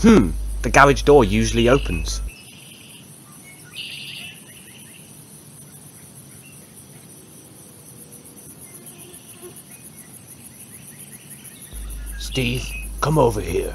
The garage door usually opens. Steve, come over here.